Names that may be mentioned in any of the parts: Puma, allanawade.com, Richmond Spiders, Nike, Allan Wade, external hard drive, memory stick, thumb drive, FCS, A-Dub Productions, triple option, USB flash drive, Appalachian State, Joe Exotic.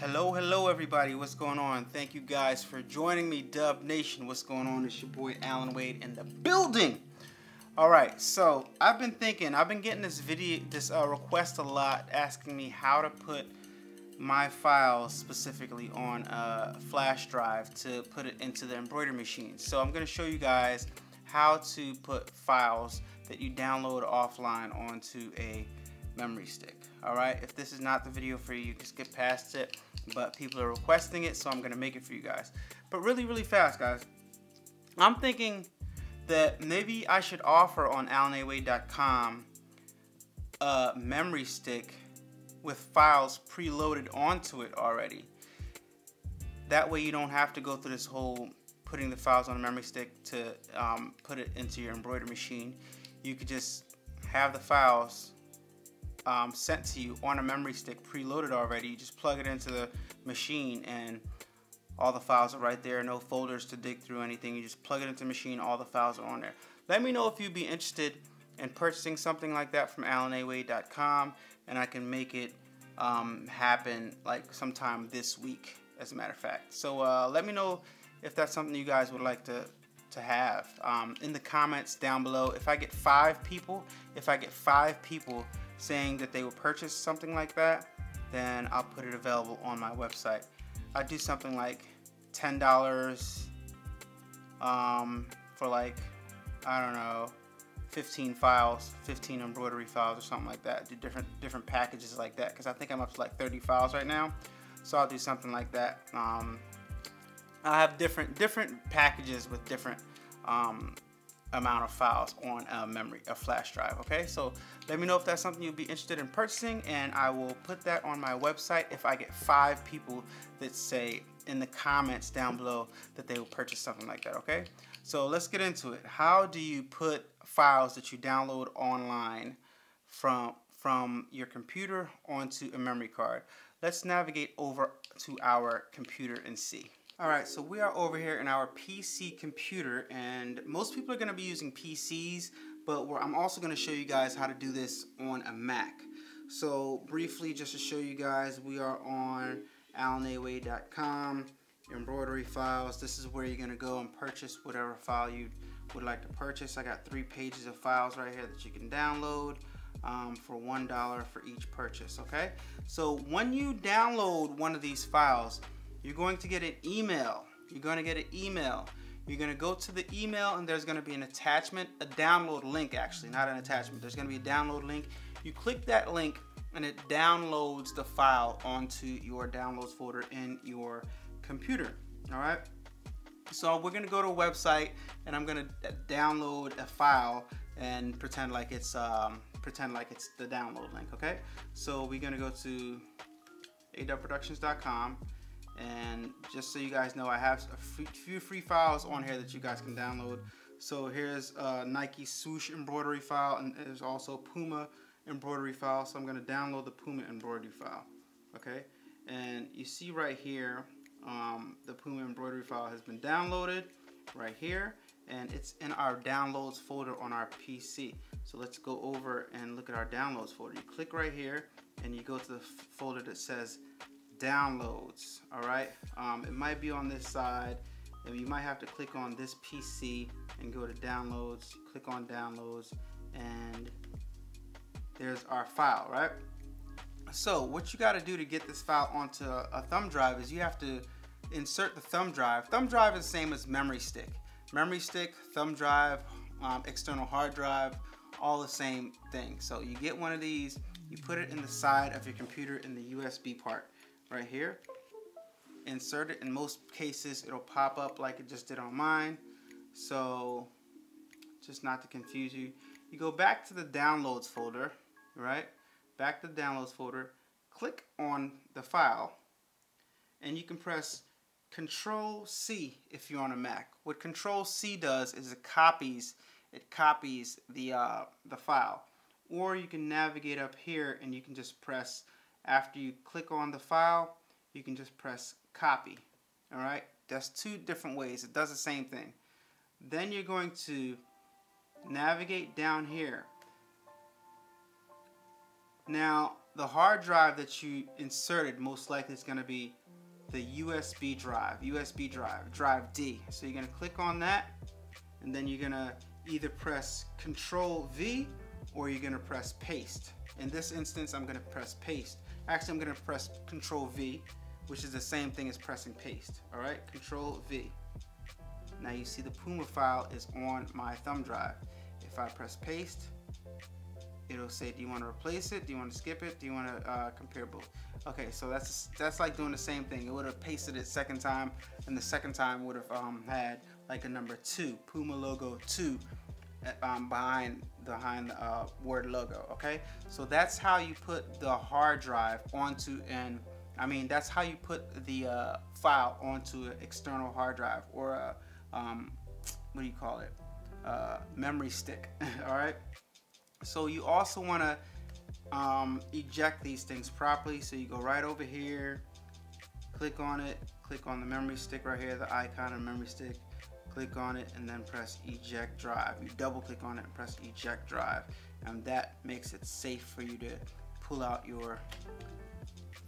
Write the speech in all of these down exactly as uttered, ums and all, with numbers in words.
Hello, hello everybody, what's going on? Thank you guys for joining me, Dub Nation. What's going on? It's your boy Allan Wade in the building. Alright, so I've been thinking, I've been getting this video, this uh, request a lot, asking me how to put my files specifically on a flash drive to put it into the embroidery machine. So I'm going to show you guys how to put files that you download offline onto a memory stick. Alright, if this is not the video for you, you can skip past it, but people are requesting it, so I'm gonna make it for you guys. But really, really fast, guys, I'm thinking that maybe I should offer on allan a wade dot com a memory stick with files preloaded onto it already. That way you don't have to go through this whole putting the files on a memory stick to um, put it into your embroidery machine. You could just have the files Um, sent to you on a memory stick preloaded already. You just plug it into the machine and all the files are right there. No folders to dig through, anything. You just plug it into the machine, all the files are on there. Let me know if you'd be interested in purchasing something like that from allan a wade dot com, and I can make it um, happen like sometime this week, as a matter of fact. So uh, let me know if that's something you guys would like to to have um, in the comments down below. If I get five people if I get five people saying that they will purchase something like that, then I'll put it available on my website. I do something like ten dollars um, for like, I don't know, fifteen files, fifteen embroidery files or something like that. I do different different packages like that, because I think I'm up to like thirty files right now. So I'll do something like that. Um, I have different different packages with different um, amount of files on a memory, a flash drive. Okay, so let me know if that's something you'd be interested in purchasing, and I will put that on my website if I get five people that say in the comments down below that they will purchase something like that. Okay, so let's get into it. How do you put files that you download online from from your computer onto a memory card? Let's navigate over to our computer and see. Alright, so we are over here in our P C computer, and most people are going to be using P Cs, but we're, I'm also going to show you guys how to do this on a Mac. So briefly, just to show you guys, we are on allan a wade dot com, embroidery files. This is where you're going to go and purchase whatever file you would like to purchase. I got three pages of files right here that you can download um, for one dollar for each purchase, okay? So when you download one of these files, you're going to get an email. You're going to get an email. You're going to go to the email, and there's going to be an attachment, a download link actually, not an attachment. There's going to be a download link. You click that link, and it downloads the file onto your downloads folder in your computer. All right. So we're going to go to a website, and I'm going to download a file and pretend like it's um, pretend like it's the download link. Okay. So we're going to go to a dub productions dot com. And just so you guys know, I have a few free files on here that you guys can download. So here's a Nike swoosh embroidery file, and there's also Puma embroidery file. So I'm going to download the Puma embroidery file. Okay, and you see right here, um, the Puma embroidery file has been downloaded right here, and it's in our downloads folder on our P C. So let's go over and look at our downloads folder. You click right here, and you go to the folder that says downloads. All right, um, it might be on this side, and you might have to click on this P C and go to downloads, click on downloads, and there's our file, right? So what you got to do to get this file onto a thumb drive is you have to insert the thumb drive. Thumb drive is the same as memory stick. Memory stick, thumb drive, um, external hard drive, all the same thing. So you get one of these, you put it in the side of your computer in the U S B part. Right here, insert it. In most cases it'll pop up like it just did on mine, so just not to confuse you, you go back to the downloads folder, right back to the downloads folder, click on the file, and you can press Control C if you're on a Mac. What Control C does is it copies it copies the uh, the file, or you can navigate up here and you can just press, after you click on the file, you can just press copy. All right, that's two different ways. It does the same thing. Then you're going to navigate down here. Now, the hard drive that you inserted most likely is going to be the U S B drive, U S B drive, drive D. So you're going to click on that, and then you're going to either press Control V or you're going to press paste. In this instance, I'm going to press paste. Actually, I'm going to press Control V, which is the same thing as pressing paste. All right, Control V. Now you see the Puma file is on my thumb drive. If I press paste, it'll say, do you want to replace it? Do you want to skip it? Do you want to uh, compare both? Okay, so that's that's like doing the same thing. It would have pasted it second time, and the second time would have um, had like a number two, Puma logo two, um, behind behind the uh, word logo. Okay, so that's how you put the hard drive onto an. I mean, that's how you put the uh, file onto an external hard drive or a um, what do you call it? Uh, memory stick. All right. So you also want to um, eject these things properly. So you go right over here, click on it, click on the memory stick right here, the icon of memory stick, click on it, and then press eject drive. You double click on it and press eject drive, and that makes it safe for you to pull out your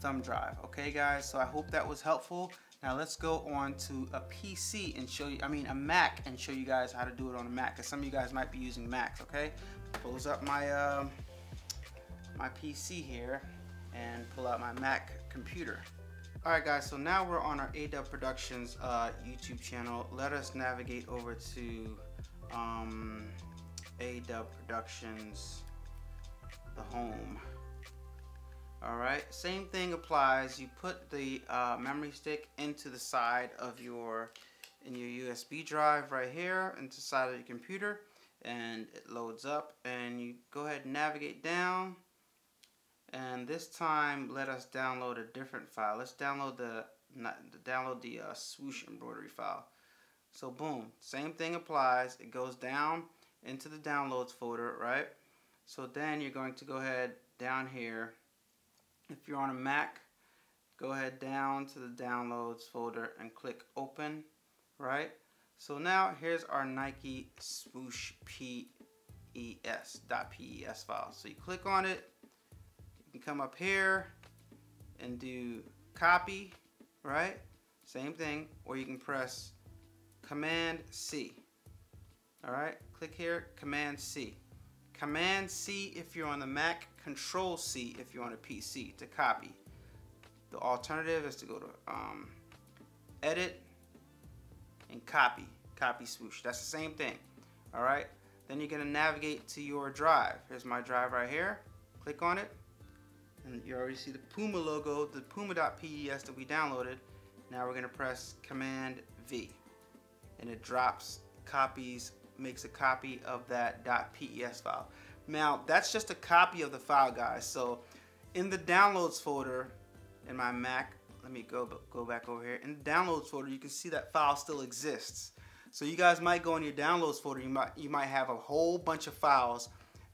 thumb drive. Okay guys, so I hope that was helpful. Now let's go on to a P C and show you, I mean a Mac, and show you guys how to do it on a Mac, because some of you guys might be using Macs, okay? Close up my um, my P C here and pull out my Mac computer. All right guys, so now we're on our A-Dub Productions uh, YouTube channel. Let us navigate over to um, A-Dub Productions, the home. All right, same thing applies. You put the uh, memory stick into the side of your, in your U S B drive right here, into the side of your computer, and it loads up, and you go ahead and navigate down, and this time let us download a different file. Let's download the not, download the uh, swoosh embroidery file. So boom, same thing applies. It goes down into the downloads folder, right? So then you're going to go ahead down here. If you're on a Mac, go ahead down to the downloads folder and click open, right? So now here's our Nike swoosh pes.pes file. So you click on it, you can come up here and do copy, right? Same thing, or you can press Command C. All right, click here, Command C. Command C if you're on the Mac, Control C if you're on a P C to copy. The alternative is to go to um, Edit, and copy, copy swoosh. That's the same thing, all right? Then you're gonna navigate to your drive. Here's my drive right here. Click on it, and you already see the Puma logo, the Puma.pes that we downloaded. Now we're gonna press Command V, and it drops, copies, makes a copy of that .pes file. Now, that's just a copy of the file, guys. So in the downloads folder in my Mac, let me go, go back over here. In the downloads folder, you can see that file still exists. So you guys might go in your downloads folder, you might, you might have a whole bunch of files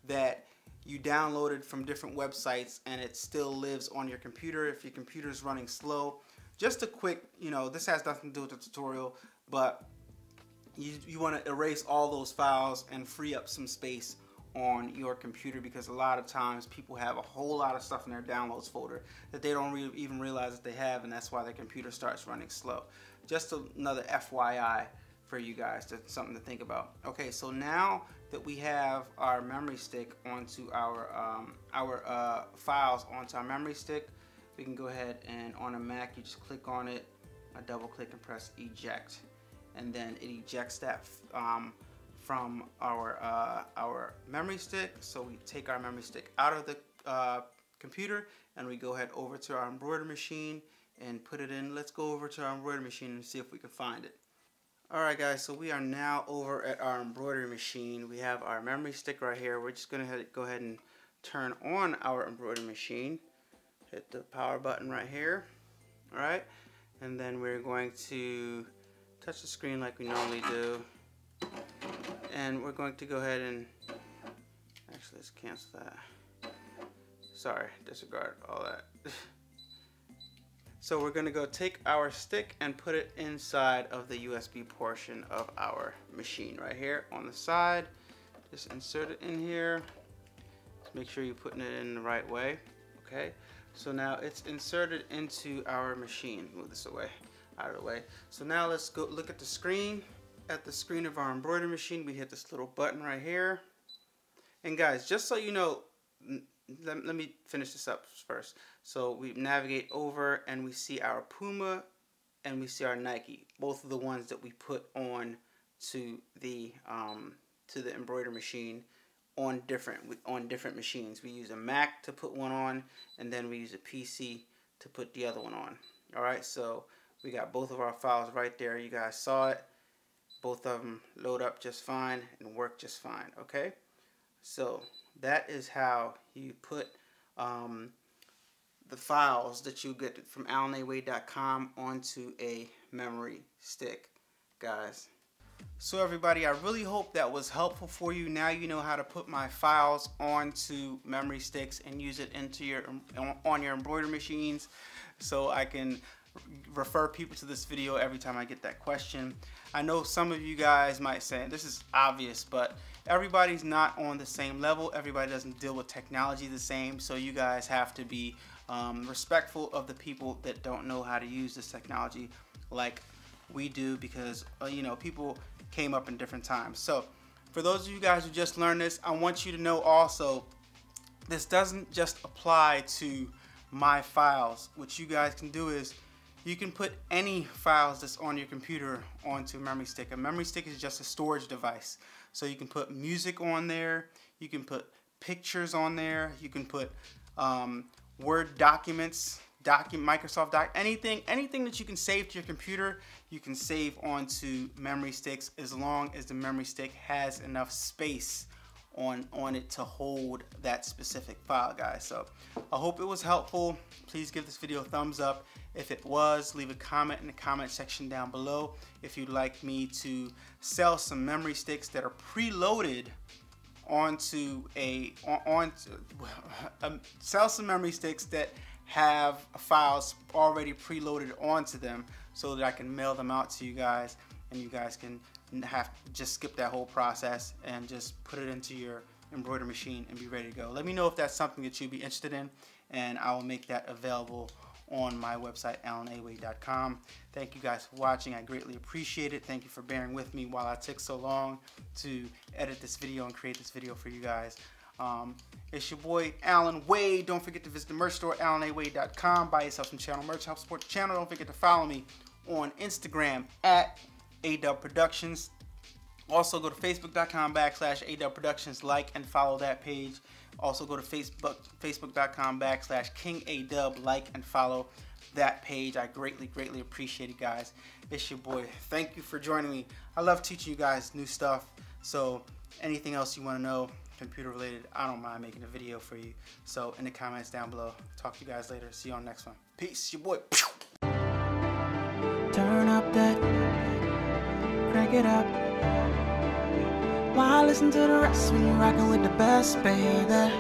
that you downloaded from different websites, and it still lives on your computer if your computer is running slow. Just a quick, you know, this has nothing to do with the tutorial, but you, you want to erase all those files and free up some space on your computer, because a lot of times people have a whole lot of stuff in their downloads folder that they don't really even realize that they have, and that's why their computer starts running slow. Just another F Y I for you guys, to, something to think about. Okay, so now that we have our memory stick onto our um, our uh, files onto our memory stick, we can go ahead and on a Mac you just click on it, I double click and press eject, and then it ejects that um, from our uh, our memory stick. So we take our memory stick out of the uh, computer, and we go ahead over to our embroidery machine and put it in. Let's go over to our embroidery machine and see if we can find it. All right guys, so we are now over at our embroidery machine. We have our memory stick right here. We're just gonna go ahead and turn on our embroidery machine. Hit the power button right here. All right, and then we're going to touch the screen like we normally do. And we're going to go ahead and, actually let's cancel that. Sorry, disregard all that. So we're gonna go take our stick and put it inside of the U S B portion of our machine right here on the side. Just insert it in here. Just make sure you're putting it in the right way, Okay, so now it's inserted into our machine. Move this away, out of the way. So now let's go look at the screen. At the screen of our embroidery machine, we hit this little button right here. And guys, just so you know, let, let me finish this up first. So we navigate over and we see our Puma and we see our Nike, both of the ones that we put on to the um, to the embroidery machine on different on different machines. We use a Mac to put one on, and then we use a P C to put the other one on. All right, so we got both of our files right there. You guys saw it. Both of them load up just fine and work just fine. Okay, so that is how you put um, the files that you get from allan wade dot com onto a memory stick, guys. So everybody, I really hope that was helpful for you. Now you know how to put my files onto memory sticks and use it into your on your embroidery machines. So I can refer people to this video every time I get that question. I know some of you guys might say this is obvious, but everybody's not on the same level. Everybody doesn't deal with technology the same, so you guys have to be um, respectful of the people that don't know how to use this technology like we do, because uh, you know, people came up in different times. So for those of you guys who just learned this, I want you to know also this doesn't just apply to my files. What you guys can do is you can put any files that's on your computer onto a memory stick. A memory stick is just a storage device. So you can put music on there, you can put pictures on there, you can put um, Word documents, document, Microsoft Doc, anything, anything that you can save to your computer, you can save onto memory sticks, as long as the memory stick has enough space on on it to hold that specific file, guys. So I hope it was helpful. Please give this video a thumbs up if it was. Leave a comment in the comment section down below if you'd like me to sell some memory sticks that are preloaded onto a on, on um, sell some memory sticks that have files already preloaded onto them, so that I can mail them out to you guys, and you guys can have just skip that whole process and just put it into your embroidery machine and be ready to go. Let me know if that's something that you'd be interested in, and I will make that available on my website, allan a wade dot com. Thank you guys for watching. I greatly appreciate it. Thank you for bearing with me while I took so long to edit this video and create this video for you guys. Um, it's your boy Allan Wade. Don't forget to visit the merch store, allan a wade dot com. Buy yourself some channel merch, help support the channel. Don't forget to follow me on Instagram at A-Dub Productions. Also go to facebook.com backslash A-Dub Productions. Like and follow that page. Also go to Facebook, facebook.com backslash King A-Dub. Like and follow that page. I greatly, greatly appreciate it, guys. It's your boy. Thank you for joining me. I love teaching you guys new stuff. So anything else you want to know, computer related, I don't mind making a video for you. So in the comments down below. Talk to you guys later. See you on the next one. Peace, your boy. Turn up that... Crank it up. Why listen to the rest when you're rocking with the best, baby?